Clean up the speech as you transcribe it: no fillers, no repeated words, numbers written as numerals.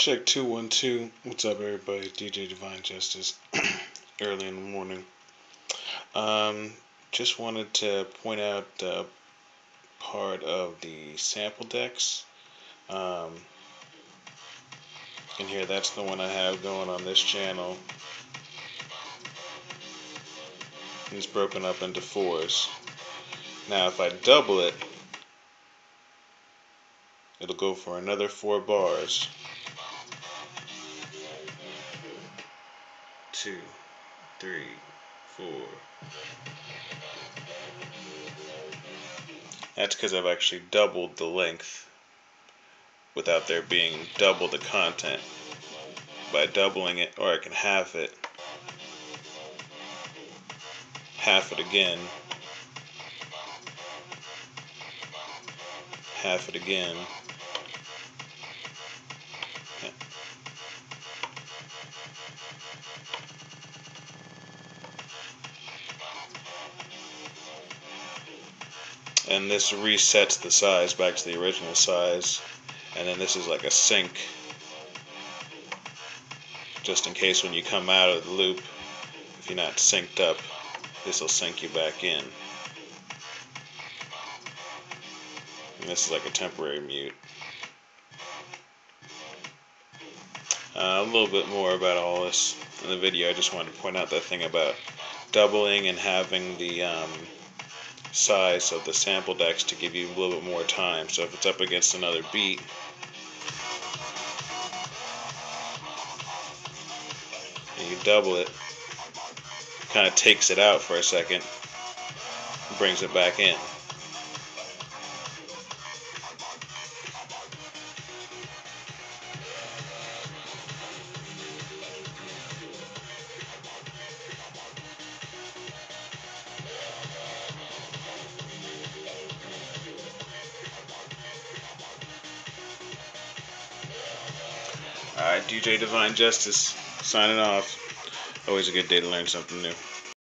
Check 212. What's up, everybody? DJ Divine Justice. Early in the morning. Just wanted to point out the part of the sample decks. And here, that's the one I have going on this channel. It's broken up into fours. Now, if I double it, it'll go for another 4 bars. 2, 3, 4. That's because I've actually doubled the length without there being double the content. By doubling it, or I can half it. Half it again. Half it again. And this resets the size back to the original size, and then this is like a sync, just in case when you come out of the loop, if you're not synced up, this will sync you back in. And this is like a temporary mute. A little bit more about all this in the video. I just wanted to point out that thing about doubling and having the size of the sample decks to give you a little bit more time. So if it's up against another beat, and you double it, it kind of takes it out for a second and brings it back in. Alright, DJ Divine Justice, signing off. Always a good day to learn something new.